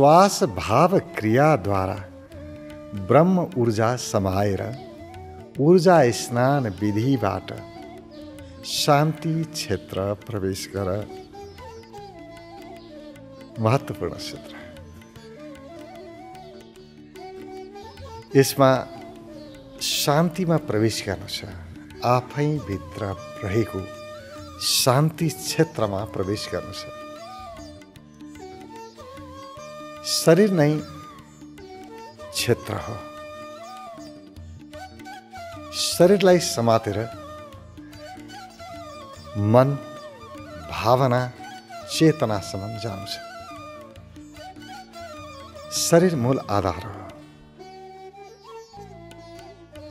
श्वास भाव क्रिया द्वारा ब्रह्म ऊर्जा समाएर ऊर्जा स्नान विधिबाट शान्ति क्षेत्र प्रवेश गर। महत्त्वपूर्ण क्षेत्र। यसमा शान्तिमा प्रवेश गर्नु छ। आफै भित्र रहेको शान्ति क्षेत्रमा प्रवेश गर्नु छ। शरीर नै क्षेत्र हो। शरीरलाई समातेर मन भावना चेतनासम्म जान्छ। शरीर मूल आधार हो।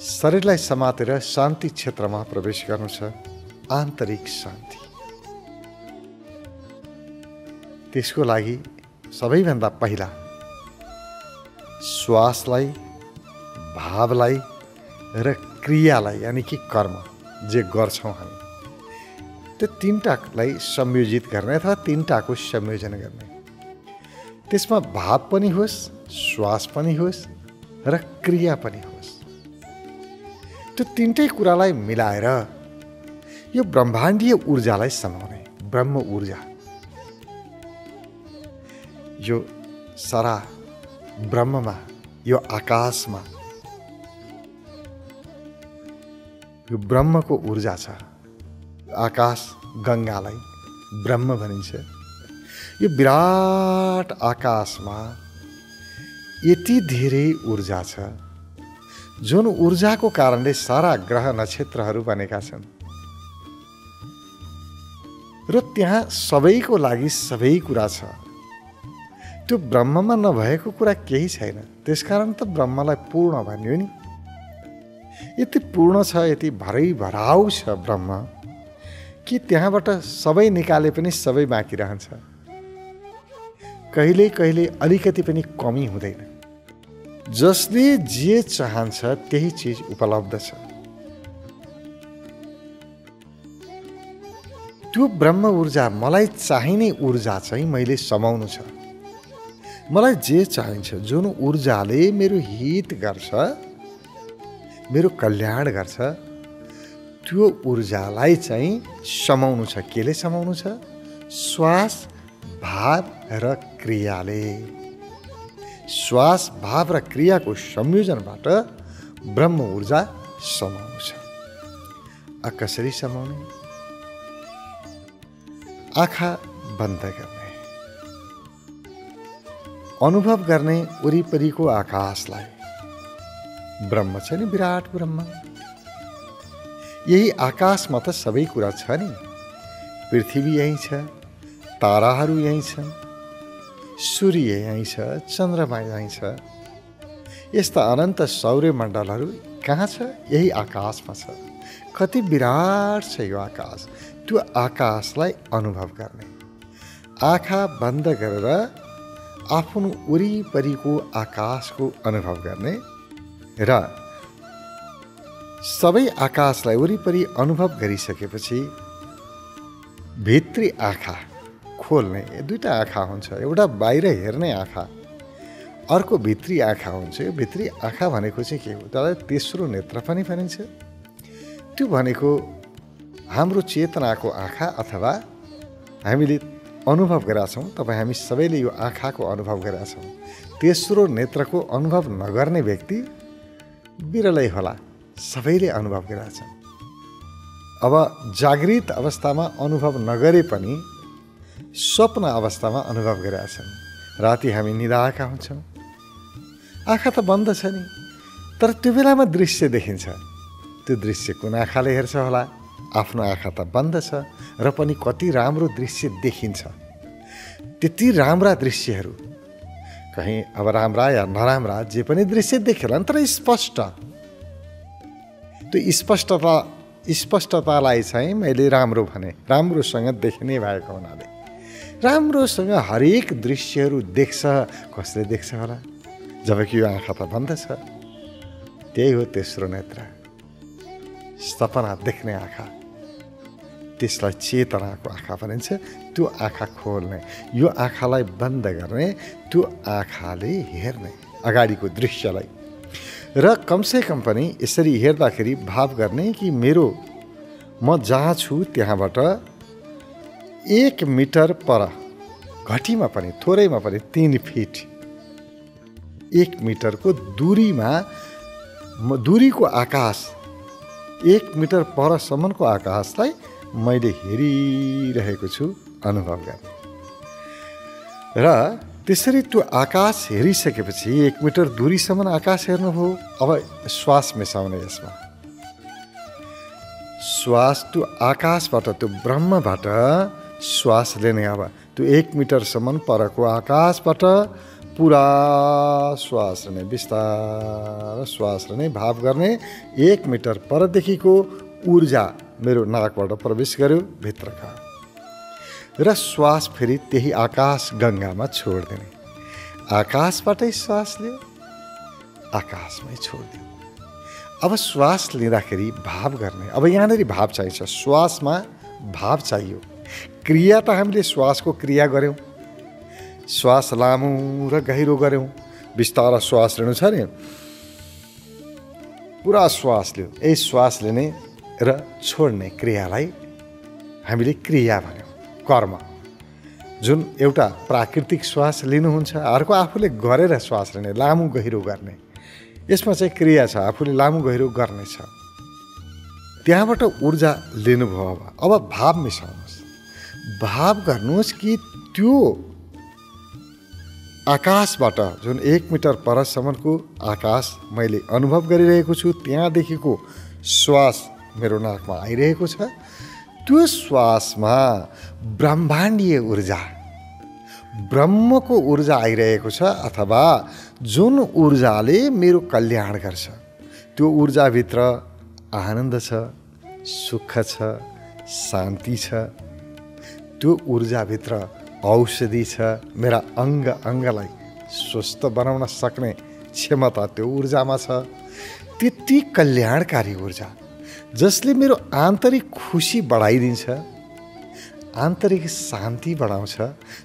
शरीरलाई समातेर शान्ति क्षेत्रमा प्रवेश गर्नु छ। आन्तरिक शान्ति। त्यसको लागि सबैभन्दा पहिला श्वासलाई भावलाई र क्रियालाई यानी कि कर्म जे गर्छौं हामी त्यो तीनटालाई संयोजित गर्ने अथवा तीनटाको संयोजन गर्ने। त्यसमा भाव पनि होस्, श्वास पनि होस् र क्रिया पनि होस्। त्यो तीनटै कुरालाई मिलाएर यो ब्रह्माण्डीय ऊर्जालाई समाउने ब्रह्म ऊर्जा। यो सारा ब्रह्ममा, यो आकाशमा यो ब्रह्मको ऊर्जा छ। आकाश गंगालाई ब्रह्म भनिन्छ। यो विराट आकाशमा यति धेरै ऊर्जा छ जुन ऊर्जाको कारणले सारा ग्रह नक्षत्रहरू बनेका छन् र त्यहाँ सबैको लागि सबै कुरा छ। त्यो ब्रह्ममा नभएको कुरा केही छैन। त्यसकारण त ब्रह्मलाई पूर्ण भन्यो नि। यति पूर्ण छ, यति भरैभराउ छ ब्रह्म कि त्यहाँबाट सबै निकाले पनि सबै बाँकी रहन्छ। कहिले कहिले अलिकति पनि कमी हुँदैन। जसले जे चाहन्छ त्यही चिज उपलब्ध छ। त्यो ब्रह्म ऊर्जा, मलाई चाहिने ऊर्जा चाहिँ मैले समाउनु छ। मलाई जे चाहिन्छ, जुन ऊर्जाले मेरो हित गर्छ, मेरो कल्याण गर्छ, त्यो ऊर्जालाई चाहिँ समाउनु छ। केले समाउनु छ? श्वास भाव र क्रियाले। श्वास भाव र क्रियाको संयोजनबाट ब्रह्म ऊर्जा समाउनु छ। कसरी समाउने? आँखा बन्द गर्ने, अनुभव गर्ने वरिपरिको आकाशलाई। ब्रह्म छ नि, विराट ब्रह्म। यही आकाशमा त सबै कुरा छ नि। पृथ्वी यही छ, ताराहरू यही छन्, सूर्य यही छ, चन्द्रमा यही छ। यस्ता अनन्त सौर्यमण्डलहरू कहाँ छ? यही आकाशमा छ। कति विराट छ यो आकाश। त्यो आकाशलाई अनुभव गर्ने। आँखा बन्द गरेर आफ्नो वरिपरिको आकाशको अनुभव गर्ने र सबै आकाशलाई वरिपरि अनुभव गरिसकेपछि भित्री आँखा खोल्ने। दुईटा आँखा हुन्छ, एउटा बाहिर हेर्ने आँखा, अर्को भित्री आँखा हुन्छ। यो भित्री आँखा भनेको चाहिँ के हो? त्यसलाई तेस्रो नेत्र पनि भनिन्छ। त्यो भनेको हाम्रो चेतनाको आँखा अथवा हामीले अनुभव गरेका छौँ। तपाईँ हामी सबैले यो आँखाको अनुभव गरेका छौँ। तेस्रो नेत्रको अनुभव नगर्ने व्यक्ति बिरलै होला। सबैले अनुभव गरेका छन्। अब जागृत अवस्थामा अनुभव नगरे पनि स्वप्न अवस्थामा अनुभव गरेका छन्। राति हामी निदाएका हुन्छौँ। आँखा त बन्द छ नि, तर त्यो बेलामा दृश्य देखिन्छ। त्यो दृश्य कुन आँखाले हेर्छ होला? आफ्नो आँखा त बन्द छ र पनि कति राम्रो दृश्य देखिन्छ। त्यति राम्रा दृश्यहरू कहीँ, अब राम्रा या नराम्रा जे पनि दृश्य देखेन, तर स्पष्ट। त्यो स्पष्टतालाई चाहिँ मैले राम्रो भने। राम्रोसँग देखिने भएको हुनाले राम्रोसँग हरेक दृश्यहरू देख्छ। कसले देख्छ होला? जबकि यो आँखा त बन्द छ। त्यही हो तेस्रो नेत्र, सपना देख्ने आँखा। त्यसलाई चेतनाको आँखा भनिन्छ। त्यो आँखा खोल्ने, यो आँखालाई बन्द गर्ने, त्यो आँखाले हेर्ने अगाडिको दृश्यलाई, र कमसेकम पनि यसरी हेर्दाखेरि भाव गर्ने कि मेरो म जहाँ छु त्यहाँबाट 1 मिटर पर, घटीमा पनि थोरैमा पनि 3 फिट 1 मिटरको दूरीमा, दूरीको आकाश 1 मिटर परसम्मको आकाशलाई मैले हेरिरहेको छु अनुभव गर्ने। र त्यसरी त्यो आकाश हेरिसकेपछि 1 मिटर दूरीसम्म आकाश हेर्नुभयो। अब श्वास मिसाउने, यसमा श्वास त्यो आकाशबाट, त्यो ब्रह्मबाट श्वास लिने। अब त्यो 1 मिटरसम्म परको आकाशबाट पूरा श्वास लिने, बिस्तार श्वास लिने, भाव गर्ने 1 मिटर परदेखिको ऊर्जा मेरो नाकबाट प्रवेश गर्यो भित्रका, र श्वास फेरि त्यही आकाश गङ्गामा छोडिदिने। आकाशबाटै श्वास लियो, आकाशमै छोडिदियो। अब श्वास लिँदाखेरि भाव गर्ने। अब यहाँनिर भाव चाहिन्छ, श्वासमा भाव चाहियो। क्रिया त हामीले श्वासको क्रिया गऱ्यौँ, श्वास लामो र गहिरो गऱ्यौँ, बिस्तार श्वास लिनु छ नि, पुरा श्वास लियो। यही श्वास लिने र छोड्ने क्रियालाई हामीले क्रिया भन्यौँ, कर्म। जुन एउटा प्राकृतिक श्वास लिनुहुन्छ, अर्को आफूले गरेर श्वास लिने, लामो गहिरो गर्ने। यसमा चाहिँ क्रिया छ, आफूले लामो गहिरो गर्ने छ। त्यहाँबाट ऊर्जा लिनुभयो। अब भाव मिसाउनुहोस्, भाव गर्नुहोस् कि त्यो आकाशबाट, जुन 1 मिटर परसम्मको आकाश मैले अनुभव गरिरहेको छु, त्यहाँदेखिको श्वास मेरो नाकमा आइरहेको छ। त्यो श्वासमा ब्रह्माण्डीय ऊर्जा, ब्रह्मको ऊर्जा आइरहेको छ, अथवा जुन ऊर्जाले मेरो कल्याण गर्छ। त्यो ऊर्जाभित्र आनन्द छ, सुख छ, शान्ति छ। त्यो ऊर्जाभित्र औषधि छ, मेरा अङ्गलाई स्वस्थ बनाउन सक्ने क्षमता त्यो ऊर्जामा छ। त्यति कल्याणकारी ऊर्जा जसले मेरो आन्तरिक खुसी बढाइदिन्छ, आन्तरिक शान्ति बढाउँछ।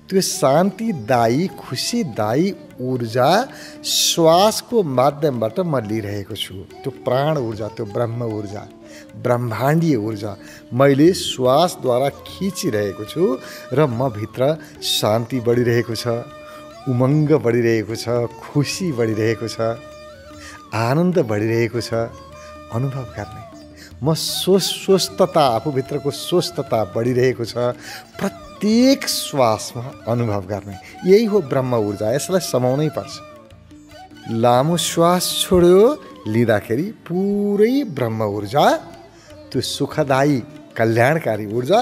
त्यो शान्तिदायी, खुसीदायी ऊर्जा श्वासको माध्यमबाट म लिइरहेको छु। त्यो प्राण ऊर्जा, त्यो ब्रह्म ऊर्जा, ब्रह्माण्डीय ऊर्जा मैले श्वासद्वारा खिचिरहेको छु, र म भित्र शान्ति बढिरहेको छ, उमङ्ग बढिरहेको छ, खुसी बढिरहेको छ, आनन्द बढिरहेको छ। अनुभव गर्ने, म स्वस्थता, आफूभित्रको स्वस्थता बढिरहेको छ प्रत्येक श्वासमा अनुभव गर्ने। यही हो ब्रह्म ऊर्जा, यसलाई समाउनै पर्छ। लामो श्वास छोड्यो लिँदाखेरि पुरै ब्रह्म ऊर्जा, त्यो सुखदायी कल्याणकारी ऊर्जा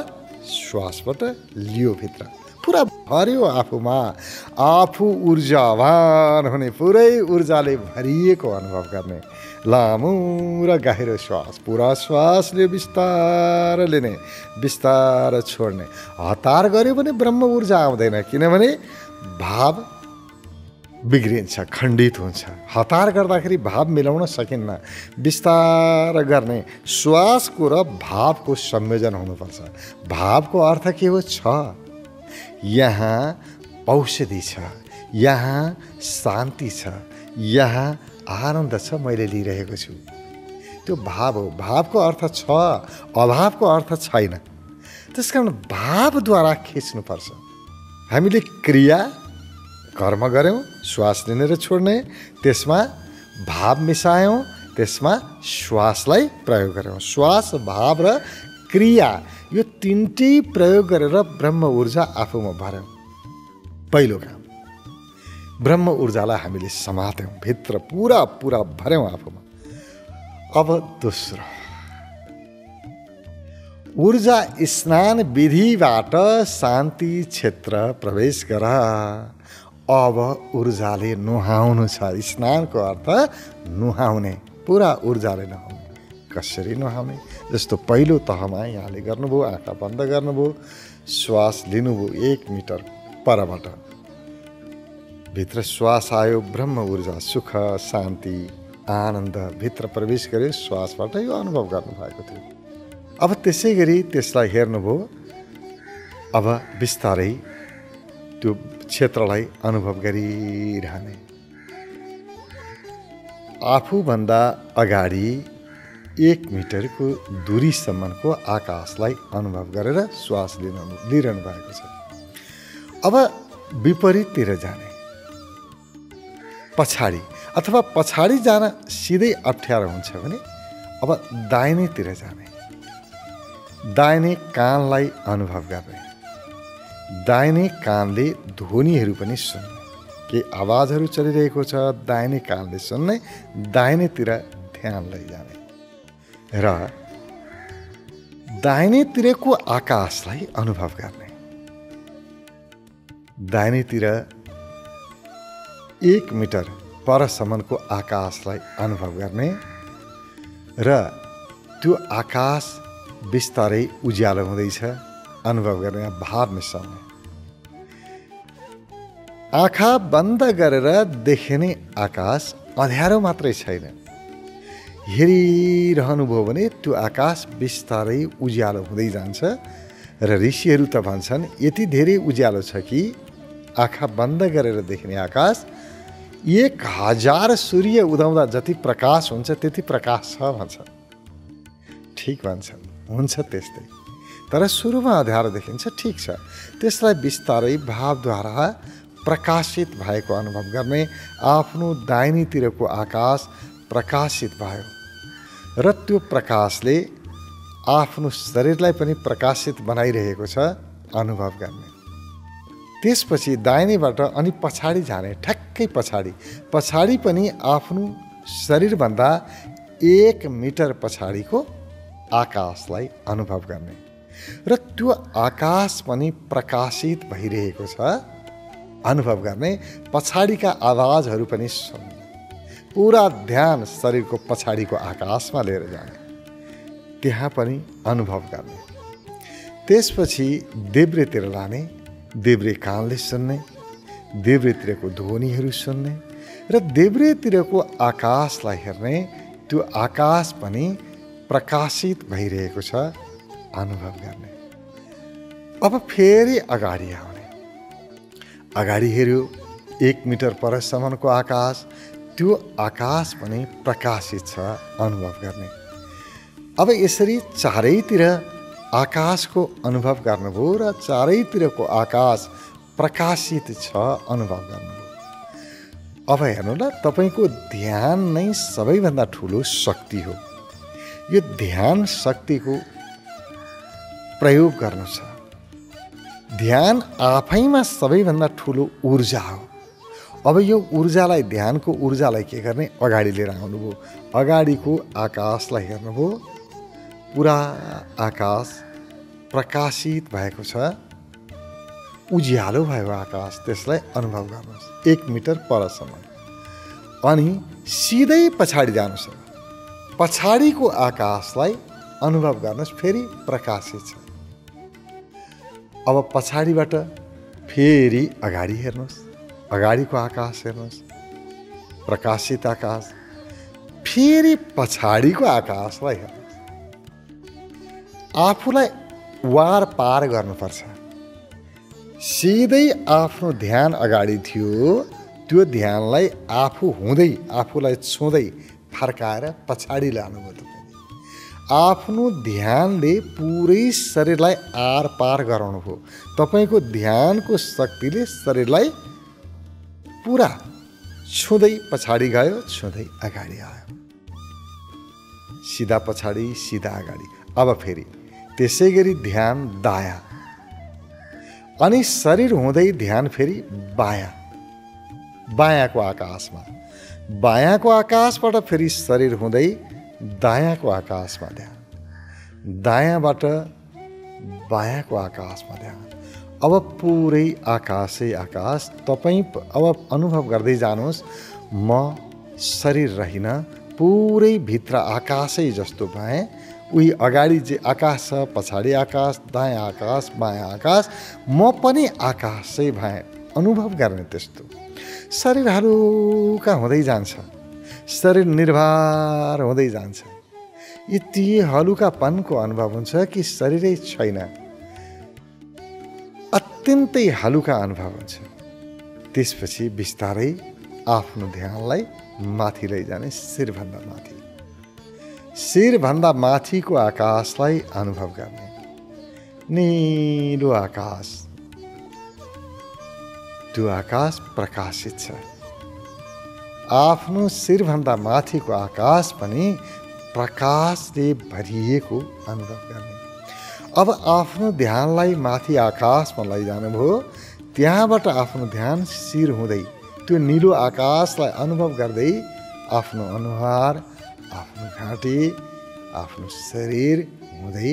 श्वासबाट लियो भित्र, पुरा भर्यो आफूमा। आफू ऊर्जावान हुने, पुरै ऊर्जाले भरिएको अनुभव गर्ने। लामो र गहिरो श्वास, पुरा श्वास लियो, बिस्तार लिने, बिस्तार छोड्ने। हतार गऱ्यो भने ब्रह्म ऊर्जा आउँदैन, किनभने भाव बिग्रिन्छ, खण्डित हुन्छ। हतार गर्दाखेरि भाव मिलाउन सकिन्न। बिस्तार गर्ने, श्वासको र भावको संयोजन हुनुपर्छ। भावको अर्थ के हो? छ, यहाँ औषधि छ, यहाँ शान्ति छ, यहाँ आनन्द छ, मैले लिइरहेको छु। त्यो भाव हो। भावको अर्थ छ, अभावको अर्थ छैन। त्यसकारण भावद्वारा खिच्नुपर्छ। हामीले क्रिया कर्म गऱ्यौँ, श्वास लिने र छोड्ने, त्यसमा भाव मिसायौँ, त्यसमा श्वासलाई प्रयोग गऱ्यौँ। श्वास, भाव र क्रिया, यो तिनटै प्रयोग गरेर ब्रह्म ऊर्जा आफूमा भर्यौँ। पहिलो काम, ब्रह्म ऊर्जालाई हामीले समात्यौँ भित्र, पुरा पुरा भर्यौँ आफूमा। अब दोस्रो, ऊर्जा स्नान विधिबाट शान्ति क्षेत्र प्रवेश गर। अब ऊर्जाले नुहाउनु छ। स्नानको अर्थ नुहाउने, पुरा ऊर्जाले नुहाउने। कसरी नुहाउने? जस्तो पहिलो तहमा यहाँले गर्नुभयो, आँखा बन्द गर्नुभयो, श्वास लिनुभयो 1 मिटर परबाट, भित्र श्वास आयो, ब्रह्म ऊर्जा, सुख, शान्ति, आनन्द भित्र प्रवेश गर्यो श्वासबाट। यो अनुभव गर्नुभएको थियो। अब त्यसै गरी त्यसलाई हेर्नुभयो, अब बिस्तारै त्यो क्षेत्रलाई अनुभव गरिरहने। आफूभन्दा अगाडि 1 मिटरको दूरीसम्मको आकाशलाई अनुभव गरेर श्वास लिइरहनु भएको छ। अब विपरीततिर जाने, पछाडी अथवा पछाडी जान सिधै अप्ठ्यारो हुन्छ भने अब दाहिनेतिर जाने, दाहिने कानलाई अनुभव गर्ने, दाहिने कानले ध्वनिहरू पनि सुन्ने, के आवाजहरू चलिरहेको छ दाहिने कानले सुन्ने, दाहिनेतिर ध्यान लैजाने र दाहिनेतिरको आकाशलाई अनुभव गर्ने। दाहिनेतिर 1 मिटर परसम्मको आकाशलाई अनुभव गर्ने र त्यो आकाश बिस्तारै उज्यालो हुँदैछ अनुभव गर्ने भाव मिसाउने। आँखा बन्द गरेर देखिने आकाश अँध्यारो मात्रै छैन, हेरिरहनुभयो भने त्यो आकाश बिस्तारै उज्यालो हुँदै जान्छ र ऋषिहरू त भन्छन् यति धेरै उज्यालो छ कि आँखा बन्द गरेर देखिने आकाश 1000 सूर्य उदाउँदा जति प्रकाश हुन्छ त्यति प्रकाश छ भन्छन्। ठिक भन्छन्, हुन्छ त्यस्तै, तर सुरुमा अँध्यारो देखिन्छ, ठिक छ, त्यसलाई बिस्तारै भावद्वारा प्रकाशित भएको अनुभव गर्ने। आफ्नो दाहिनेतिरको आकाश प्रकाशित भयो र त्यो प्रकाशले आफ्नो शरीरलाई पनि प्रकाशित बनाइरहेको छ अनुभव गर्ने। त्यसपछि दाहिनेबाट अनि पछाडी जाने, ठ्याक्कै पछाडी, पछाडी पनि आफ्नो शरीरभन्दा 1 मिटर पछाडीको आकाशलाई अनुभव गर्ने र त्यो आकाश पनि प्रकाशित भइरहेको छ अनुभव गर्ने। पछाडीका आवाजहरू पनि सुन्ने, पूरा ध्यान शरीरको पछाडीको आकाशमा लिएर जाने, त्यहाँ पनि अनुभव गर्ने। त्यसपछि देब्रेतिर लाने, देब्रे कानले सुन्ने, देब्रेतिरको ध्वनिहरू सुन्ने र देब्रेतिरको आकाशलाई हेर्ने, त्यो आकाश पनि प्रकाशित भइरहेको छ अनुभव गर्ने। अब फेरि अगाडि आउने, अगाडि हेऱ्यो 1 मिटर परसम्मको आकाश, त्यो आकाश पनि प्रकाशित छ अनुभव गर्ने। अब यसरी चारैतिर आकाशको अनुभव गर्नुभयो र चारैतिरको आकाश प्रकाशित छ अनुभव गर्नुभयो। अब हेर्नु ल, तपाईँको ध्यान नै सबैभन्दा ठुलो शक्ति हो। यो ध्यान शक्तिको प्रयोग गर्नु छ। ध्यान आफैमा सबैभन्दा ठुलो ऊर्जा हो। अब यो ऊर्जालाई, ध्यानको ऊर्जालाई के गर्ने, अगाडि लिएर आउनुभयो, अगाडिको आकाशलाई हेर्नुभयो, पुरा आकाश प्रकाशित भएको छ, उज्यालो भयो आकाश, त्यसलाई अनुभव गर्नुहोस् 1 मिटर परसम्म। अनि सिधै पछाडि जानुहोस्, पछाडिको आकाशलाई अनुभव गर्नुहोस्, फेरि प्रकाशित छ। अब पछाडिबाट फेरि अगाडि हेर्नुहोस्, अगाडिको आकाश हेर्नुहोस्, प्रकाशित आकाश, फेरि पछाडिको आकाशलाई हेर्नुहोस्। आफूलाई वार पार गर्नुपर्छ। सिधै आफ्नो ध्यान अगाडि थियो, त्यो ध्यानलाई आफू हुँदै, आफूलाई छुँदै फर्काएर पछाडि लानुभयो तपाईँ। आफ्नो ध्यानले पुरै शरीरलाई आर पार गराउनुभयो। तपाईँको ध्यानको शक्तिले शरीरलाई पूरा छुँदै पछाडि गयो, छुँदै अगाडि आयो, सिधा पछाडि, सिधा अगाडि। अब फेरि त्यसै गरी ध्यान दाया, अनि शरीर हुँदै ध्यान फेरि बायाँ, बायाँको आकाशमा, बायाँको आकाशबाट फेरि शरीर हुँदै दायाँको आकाशमा ध्यान, दायाँबाट बायाँको आकाशमा ध्यान। अब पुरै आकाशै आकाश तपाईँ अब अनुभव गर्दै जानुहोस्। म शरीर रहिन, पुरै भित्र आकाशै जस्तो भएँ। उही अगाडि जे आकाश छ, पछाडि आकाश, दायाँ आकाश, बायाँ आकाश, म पनि आकाशै भएँ अनुभव गर्ने। त्यस्तो शरीर हलुका हुँदै जान्छ, शरीर निर्भार हुँदै जान्छ। यति हलुकापनको अनुभव हुन्छ कि शरीरै छैन, अत्यन्तै हलुका अनुभव हुन्छ। त्यसपछि बिस्तारै आफ्नो ध्यानलाई माथि लैजाने, शिरभन्दा माथि, शिरभन्दा माथिको आकाशलाई अनुभव गर्ने। नीलो आकाश, त्यो आकाश प्रकाशित छ। आफ्नो शिरभन्दा माथिको आकाश पनि प्रकाशले भरिएको अनुभव गर्ने। अब आफ्नो ध्यानलाई माथि आकाशमा लैजानुभयो, त्यहाँबाट आफ्नो ध्यान शिर हुँदै त्यो नीलो आकाशलाई अनुभव गर्दै आफ्नो अनुहार, आफ्नो घाँटी, आफ्नो शरीर हुँदै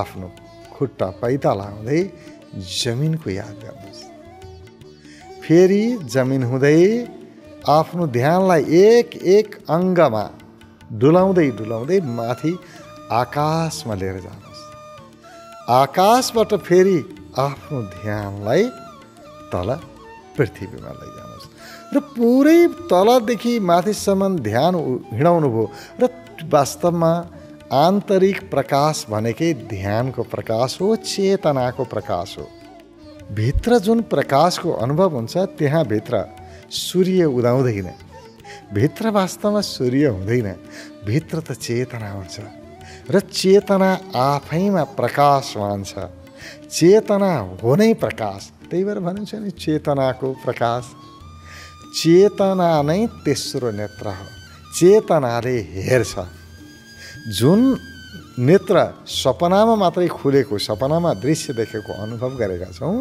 आफ्नो खुट्टा पैताला हुँदै जमिनको याद गर्नुहोस्। फेरि जमिन हुँदै आफ्नो ध्यानलाई एक एक अङ्गमा डुलाउँदै डुलाउँदै माथि आकाशमा लिएर जानुहोस्। आकाशबाट फेरि आफ्नो ध्यानलाई तल पृथ्वीमा लैजानुहोस् र पुरै तलदेखि माथिसम्म ध्यान हिँडाउनु भयो। र वास्तवमा आंतरिक प्रकाश भनेकै ध्यानको प्रकाश हो, चेतनाको प्रकाश हो। भित्र जुन प्रकाशको अनुभव हुन्छ त्यहाँ भित्र सूर्य उदाउँदैन, भित्र वास्तवमा सूर्य हुँदैन, भित्र त चेतना हुन्छ र चेतना आफैमा प्रकाशवान छ। चेतना हो नै प्रकाश, त्यही भएर भनिन्छ नि चेतनाको प्रकाश। चेतना नै तेस्रो नेत्र हो, चेतनाले हेर्छ। जुन नेत्र सपनामा मात्रै खुलेको, सपनामा दृश्य देखेको अनुभव गरेका छौँ,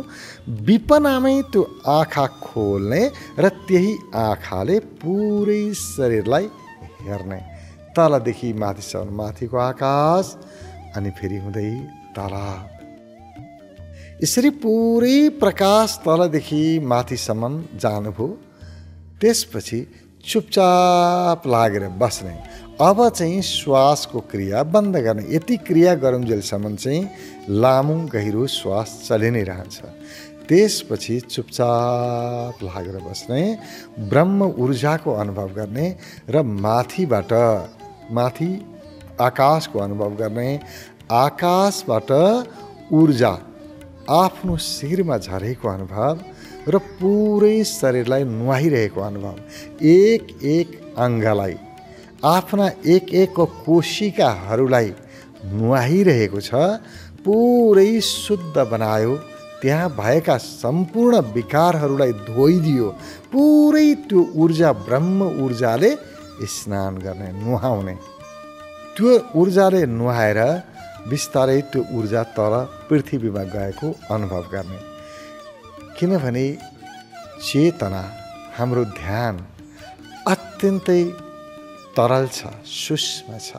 विपनामै त्यो आँखा खोल्ने र त्यही आँखाले पुरै शरीरलाई हेर्ने, तलदेखि माथिसम्म माथिको आकाश अनि फेरि हुँदै तल। यसरी पुरै प्रकाश तलदेखि माथिसम्म जानुभयो। त्यसपछि चुपचाप लागेर बस्ने। अब चाहिँ श्वास को क्रिया बंद करने। ये क्रिया गरौंजेलसम्म चाहिँ लामो गहिरो श्वास चलि नै रहन्छ। त्यसपछि चुपचाप लागेर बस्ने, ब्रह्म ऊर्जा को अनुभव गर्ने र माथिबाट माथि आकाश को अनुभव गर्ने। आकाशबाट ऊर्जा आफ्नो शिरमा झरेको अनुभव र पूरे शरीरलाई नुहाइरहेको अनुभव। एक एक अंगलाई, आफ्ना एक एक कोशिकाहरूलाई नुहाइरहेको छ, पुरै शुद्ध बनायो। त्यहाँ भएका सम्पूर्ण विकारहरूलाई धोइदियो। पुरै त्यो ऊर्जा ब्रह्म ऊर्जाले स्नान गर्ने, नुहाउने। त्यो ऊर्जाले नुहाएर बिस्तारै त्यो ऊर्जा तल पृथ्वीमा गएको अनुभव गर्ने। किनभने चेतना, हाम्रो ध्यान अत्यन्तै तरल छ, सूक्ष्म छ,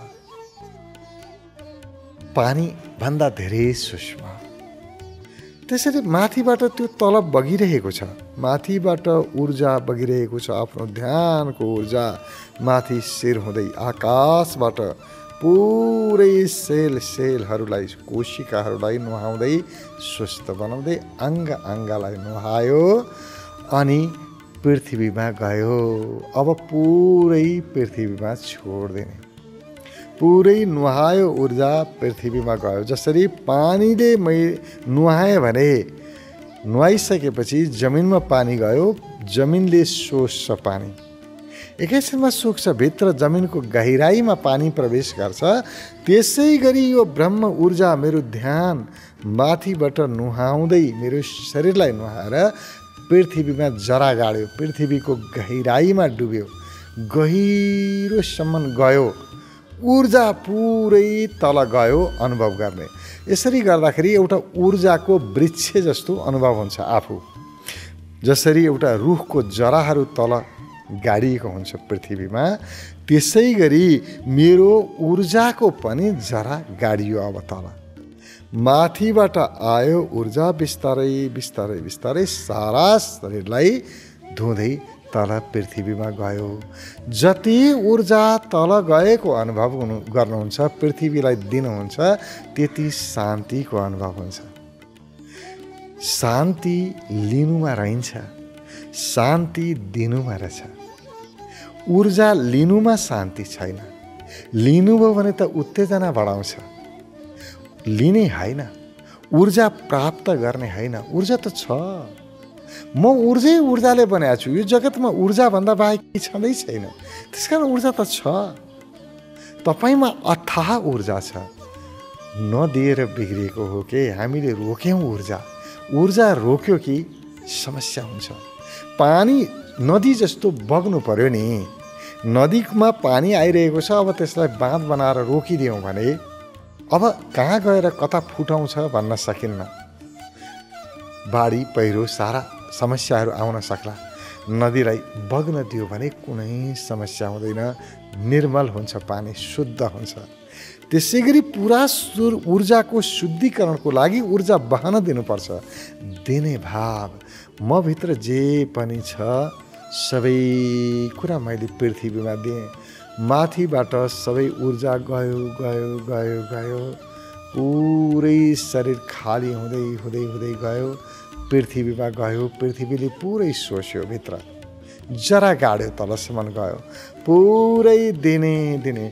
पानी भन्दा धेरै सूक्ष्म। त्यसरी माथिबाट त्यो तल बगिरहेको छ, माथिबाट ऊर्जा बगिरहेको छ, आफ्नो ध्यानको ऊर्जा माथि शिर हुँदै आकाशबाट पुरै सेलहरूलाई, कोशिकाहरूलाई नुहाउँदै, स्वस्थ बनाउँदै, अङ्ग अङ्गलाई नुहायो अनि पृथ्वीमा गयो। अब पुरै पृथ्वीमा छोडिदिने, पुरै नुहायो, ऊर्जा पृथ्वीमा गयो। जसरी पानीले नुहाए भने, नुहाइसकेपछि जमिनमा पानी गयो, जमिनले सोस्छ पानी, एकैछिनमा सुक्छ, भित्र जमिनको गहिराईमा पानी प्रवेश गर्छ। त्यसै गरी यो ब्रह्म ऊर्जा मेरो ध्यान माथिबाट नुहाउँदै मेरो शरीरलाई नुहाएर पृथ्वीमा जरा गाड्यो, पृथ्वीको गहिराईमा डुब्यो, गहिरोसम्म गयो, ऊर्जा पुरै तल गयो अनुभव गर्ने। यसरी गर्दाखेरि एउटा ऊर्जाको वृक्ष जस्तो अनुभव हुन्छ आफू। जसरी एउटा रुखको जराहरू तल गाडिएको हुन्छ पृथ्वीमा, त्यसै गरी मेरो ऊर्जाको पनि जरा गाडियो। अब तल माथिबाट आयो ऊर्जा, बिस्तारै बिस्तारै बिस्तारै सारा शरीरलाई धुँदै तल पृथ्वीमा गयो। जति ऊर्जा तल गएको अनुभव गर्नुहुन्छ, पृथ्वीलाई दिनुहुन्छ, त्यति शान्तिको अनुभव हुन्छ। शान्ति लिनुमा रहन्छ, शान्ति दिनुमा रहेछ। ऊर्जा लिनुमा शान्ति छैन, लिनुभयो भने त उत्तेजना बढाउँछ, लिने हैन, ऊर्जा प्राप्त गर्ने हैन। ऊर्जा त छ, म ऊर्जाले बनाएको छु, यो जगतमा ऊर्जा भन्दा बाहेक के छँदै छैन, त्यसकारण ऊर्जा त छ। तपाईमा अथाह ऊर्जा छ, नदिएर बिग्रेको हो के हामीले रोक्यौँ ऊर्जा। ऊर्जा रोक्यो कि समस्या हुन्छ। पानी नदी जस्तो बग्नु पर्यो नि, नदीमा पानी आइरहेको छ, अब त्यसलाई बाँध बनाएर रोकिदियौँ भने अब कहाँ गएर कता फुटाउँछ भन्न सकिन्न। बाढी पहिरो सारा समस्याहरू आउन सक्ला, नदीलाई बग्न दियो भने कुनै समस्या हुँदैन, निर्मल हुन्छ, पानी शुद्ध हुन्छ। त्यसै गरी पुरा सुर ऊर्जाको शुद्धिकरणको लागि ऊर्जा बहन दिनुपर्छ। दिने भाव, म भित्र जे पनि छ सबै कुरा मैले पृथ्वीमा दिएँ, माथिबाट सबै ऊर्जा गयो गयो गयो गयो, पुरै शरीर खाली हुँदै हुँदै हुँदै गयो, पृथ्वीमा गयो, पृथ्वीले पुरै सोस्यो, भित्र जरा गाड्यो, तलसम्म गयो, पुरै दिने दिने।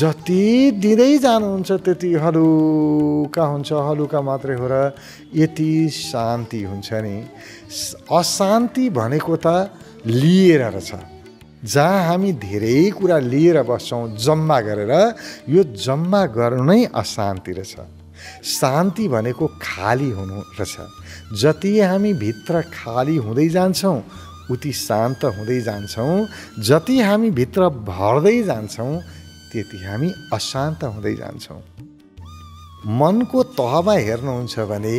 जति दिँदै जानुहुन्छ त्यति हलुका हुन्छ, हलुका मात्रै हो र यति शान्ति हुन्छ नि। अशान्ति भनेको त लिएर रहेछ, जहाँ हामी धेरै कुरा लिएर बस्छौँ जम्मा गरेर, यो जम्मा गर्नु नै अशान्ति रहेछ। शान्ति भनेको खाली हुनु रहेछ। जति हामी भित्र खाली हुँदै जान्छौँ उति शान्त हुँदै जान्छौँ, जति हामी भित्र भर्दै जान्छौँ त्यति हामी अशान्त हुँदै जान्छौँ। मनको तहमा हेर्नुहुन्छ भने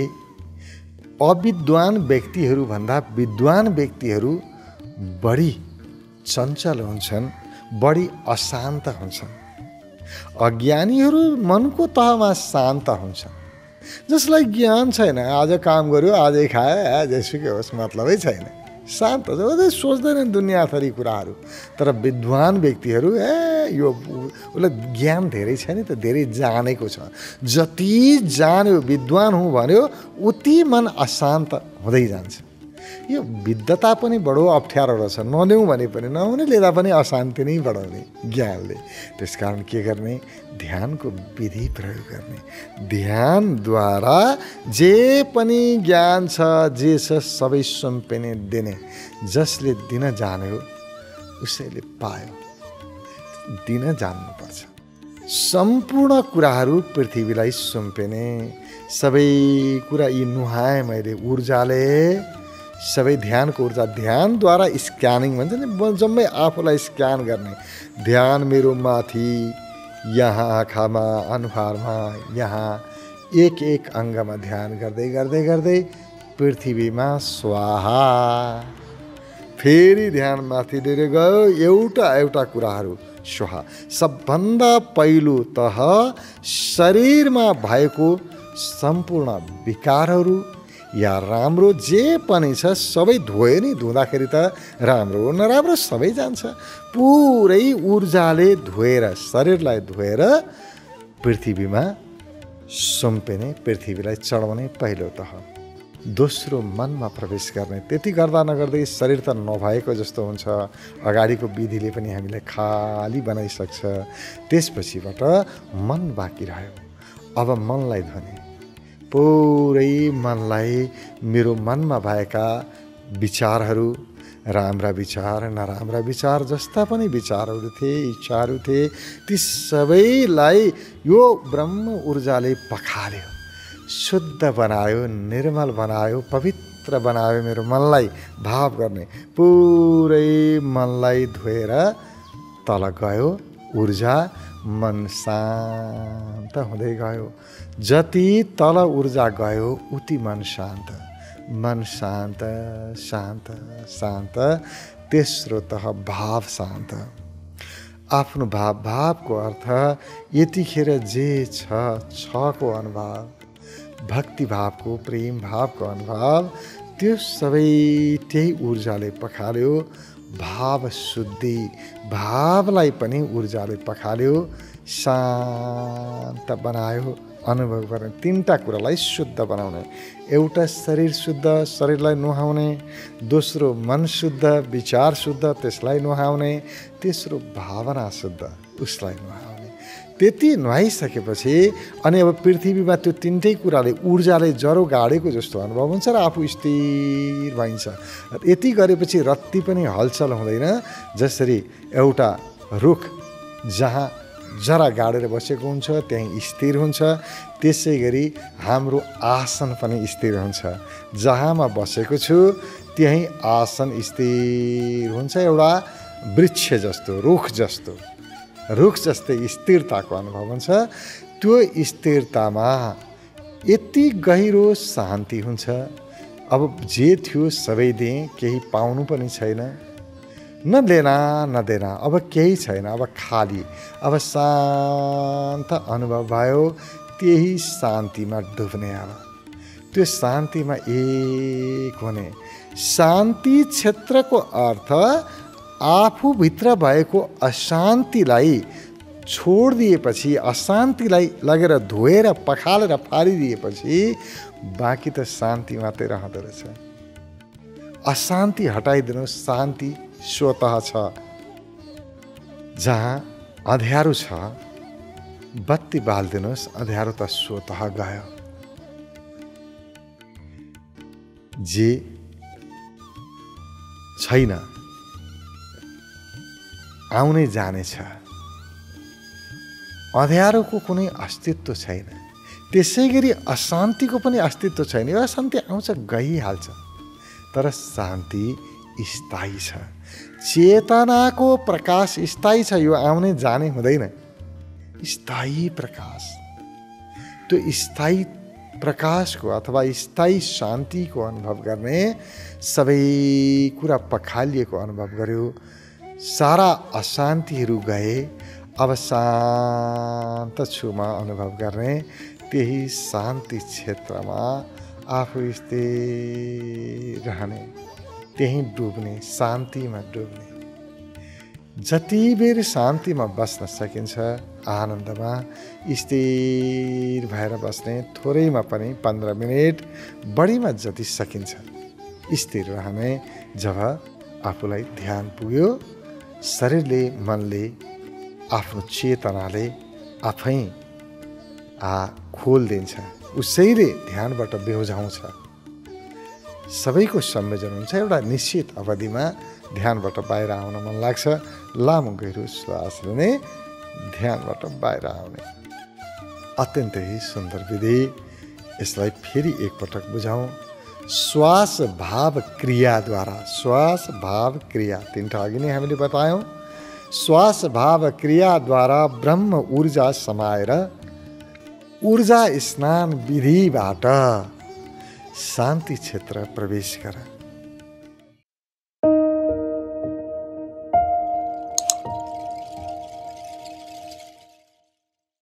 अविद्वान व्यक्तिहरूभन्दा विद्वान व्यक्तिहरू बढी चञ्चल हुन्छन्, बढी अशान्त हुन्छन्। अज्ञानीहरू मनको तहमा शान्त हुन्छन्। जसलाई ज्ञान छैन, आज काम गर्यो, आजै खायो, जैसुकै होस्, मतलबै छैन, शान्त छ, सोच्दैन दुनियाँ थरी कुराहरू। तर विद्वान व्यक्तिहरू यो उसलाई ज्ञान धेरै छ नि त, धेरै जानेको छ, जति जान्यो, विद्वान हुँ भन्यो, उति मन अशान्त हुँदै जान्छ। यो विद्वता पनि बडो अप्ठ्यारो रहेछ, नल्याउँ भने पनि नहुने, लिँदा पनि अशान्ति नै बढाउने ज्ञानले। त्यसकारण के गर्ने, ध्यानको विधि प्रयोग गर्ने। ध्यानद्वारा जे पनि ज्ञान छ, जे छ सबै सम्पिने दिने। जसले दिन जान्यो उसैले पायो, दिन जान्नुपर्छ। सम्पूर्ण कुराहरू पृथ्वीलाई सुम्पिने, सबै कुरा यी नुहाएँ मैले ऊर्जाले, सबै ध्यानको ऊर्जा। ध्यानद्वारा स्क्यानिङ भन्छ नि, जम्मै आफूलाई स्क्यान गर्ने। ध्यान मेरो माथि, यहाँ आँखामा, अनुहारमा, यहाँ एक एक अङ्गमा ध्यान गर्दै गर्दै गर्दै पृथ्वीमा स्वाहा। फेरि ध्यान माथि लिएर गयो, एउटा एउटा कुराहरू स्वाहा। सबभन्दा पहिलो तह शरीरमा भएको सम्पूर्ण विकारहरू या राम्रो जे पनि छ सबै धोयो नि, धुँदाखेरि त राम्रो हो नराम्रो सबै जान्छ। पुरै ऊर्जाले धोएर, शरीरलाई धोएर पृथ्वीमा सुम्पिने, पृथ्वीलाई चढाउने पहिलो तह। दोस्रो मनमा प्रवेश गर्ने। त्यति गर्दा नगर्दै शरीर त नभएको जस्तो हुन्छ, अगाडिको विधिले पनि हामीलाई खाली बनाइसक्छ। त्यसपछिबाट मन बाँकी रह्यो, अब मनलाई धोने। पुरै मनलाई, मेरो मनमा भएका विचारहरू, राम्रा विचार नराम्रा विचार, जस्ता पनि विचारहरू थिए, इच्छाहरू थिए, ती सबैलाई यो ब्रह्म ऊर्जाले पखाल्यो, शुद्ध बनायो, निर्मल बनायो, पवित्र बनायो। मेरो मनलाई भाव गर्ने, पुरै मनलाई धोएर तल गयो ऊर्जा, मन शान्त हुँदै गयो। जति तल ऊर्जा गयो उति मन शान्त, मन शान्त शान्त शान्त। तेस्रो तह भाव शान्त, आफ्नो भाव। भावको अर्थ यतिखेर जे छ, छको अनुभव, भक्तिभावको, प्रेम भावको अनुभव, त्यो सबै त्यही ऊर्जाले पखाल्यो। भाव शुद्धि, भावलाई पनि ऊर्जाले पखाल्यो, शान्त बनायो, अनुभव गर्ने। तीनवटा कुरालाई शुद्ध बनाउने, एउटा शरीर शुद्ध, शरीरलाई नुहाउने, दोस्रो मन शुद्ध, विचार शुद्ध, त्यसलाई नुहाउने, तेस्रो भावना शुद्ध, उसलाई नुहाउने। त्यति नुहाइसकेपछि अनि अब पृथ्वीमा त्यो तीनटै कुराले ऊर्जाले जरो गाडेको जस्तो अनुभव हुन्छ र आफू स्थिर भइन्छ। यति गरेपछि रत्ती पनि हलचल हुँदैन, जसरी एउटा रुख जहाँ जरा गाडेर बसेको हुन्छ त्यही स्थिर हुन्छ, त्यसै गरी हाम्रो आसन पनि स्थिर हुन्छ। जहाँ म बसेको छु त्यही आसन स्थिर हुन्छ, एउटा वृक्ष जस्तो रुख जस्तै स्थिरताको अनुभव हुन्छ। त्यो स्थिरतामा यति गहिरो शान्ति हुन्छ, अब जे थियो सबै दिएँ, केही पाउनु पनि छैन, न लेना न देना, अब केही छैन, अब खाली, अब शान्त अनुभव भयो। त्यही शान्तिमा डुब्ने, अब त्यो शान्तिमा एक हुने। शान्ति क्षेत्रको अर्थ आफू भित्र भएको अशान्तिलाई छोडिदिएपछि, अशान्तिलाई लगेर धोएर पखालेर फालिदिएपछि बाँकी त शान्ति मात्रै रहँदो रहेछ। अशान्ति हटाइदिनु, शान्ति स्वतः छ। जहाँ अँध्यारो छ बत्ती बालिदिनुहोस्, अँध्यारो त स्वतः गयो। जे छैन आउने जाने छ, अँध्यारोको कुनै अस्तित्व छैन, त्यसै गरी अशान्तिको पनि अस्तित्व छैन। यो अशान्ति आउँछ गइहाल्छ, तर शान्ति स्थायी छ। चेतनाको प्रकाश स्थायी छ, यो आउने जाने हुँदैन। स्थायी प्रकाश, त्यो स्थायी प्रकाशको अथवा स्थायी शान्तिको अनुभव गर्ने, सबै कुरा पखालिएको अनुभव गर्यो, सारा अशान्तिहरू गए, अब शान्त छु म अनुभव गर्ने। त्यही शान्ति क्षेत्रमा आफू स्थिर रहने, त्यही डुब्ने, शान्तिमा डुब्ने। जति बेर शान्तिमा बस्न सकिन्छ, आनन्दमा स्थिर भएर बस्ने, थोरैमा पनि 15 मिनट, बढीमा जति सकिन्छ स्थिर रहने। जब आफूलाई ध्यान पुग्यो, शरीरले मनले आफ्नो चेतनाले आफै खोलिदिन्छ, उसैले ध्यानबाट बेहोजाउँछ, सबैको संयोजन हुन्छ। एउटा निश्चित अवधिमा ध्यानबाट बाहिर आउन मन लाग्छ, लामो गहिरो श्वास लिने, ध्यानबाट बाहिर आउने अत्यन्तै सुन्दर विधि। यसलाई फेरि एकपटक बुझाउँ। श्वास भाव क्रियाद्वारा, श्वास भाव क्रिया तीनटा अघि नै हामीले बतायौँ। श्वास भाव क्रियाद्वारा ब्रह्म ऊर्जा समाएर ऊर्जा स्नान विधिबाट शान्ति क्षेत्र प्रवेश गर।